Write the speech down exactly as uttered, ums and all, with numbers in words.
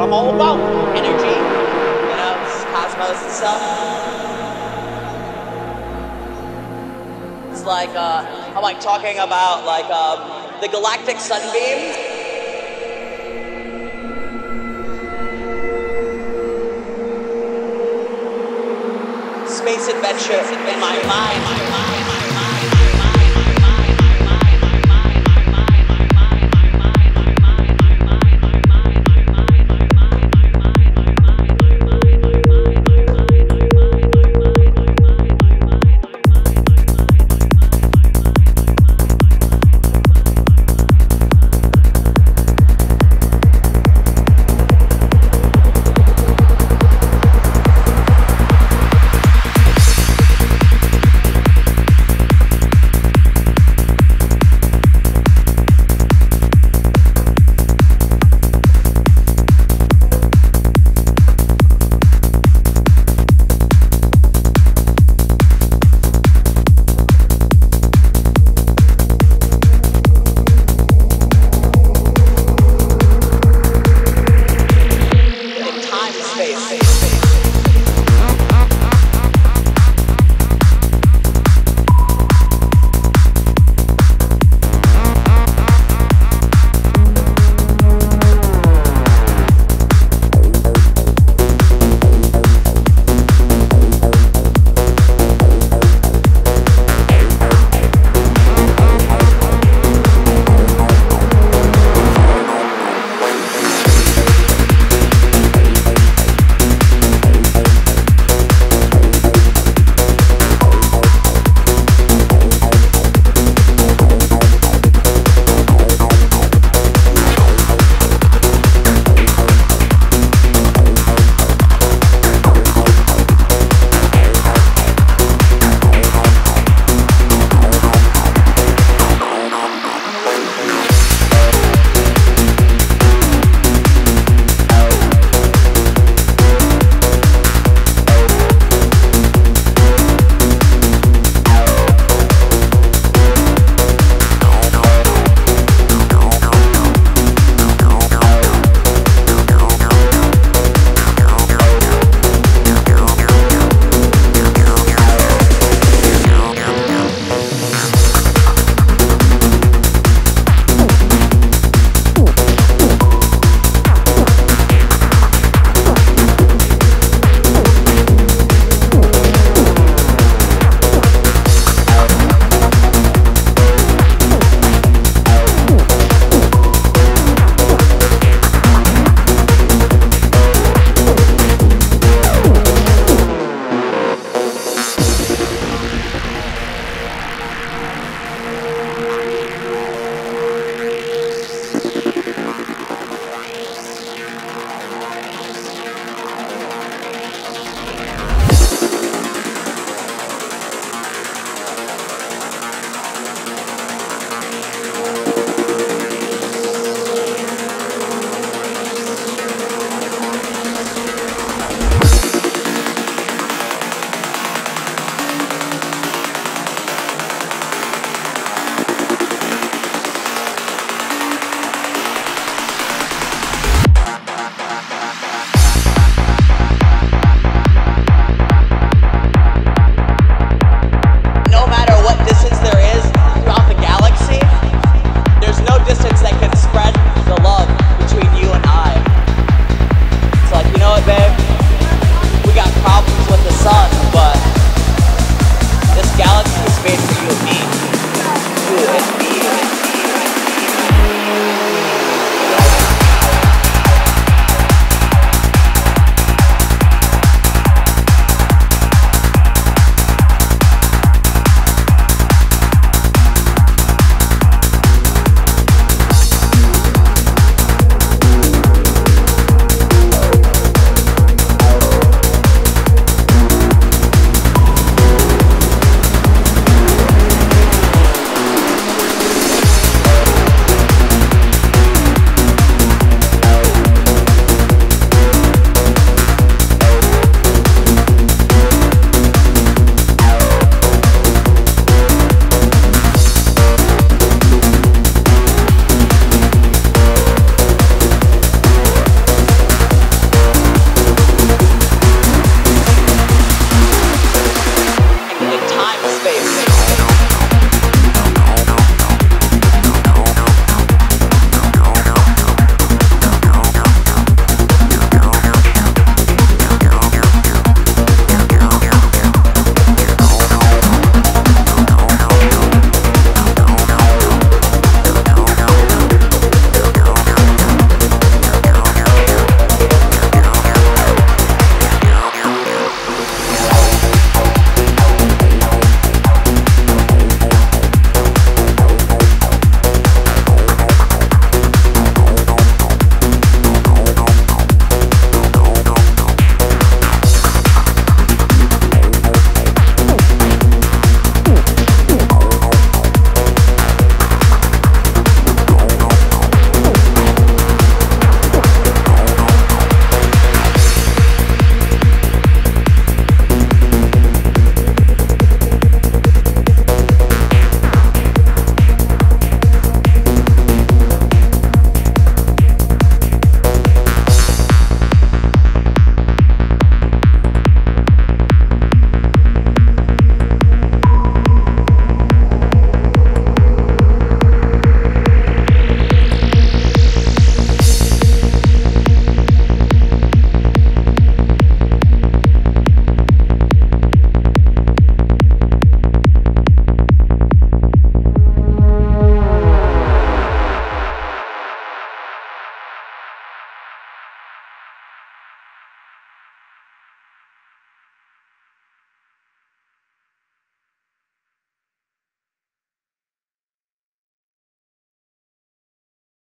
what I'm all about. Energy, you know, cosmos and stuff. It's like, uh, I'm like talking about like uh, the galactic sunbeam. Space adventure in my mind.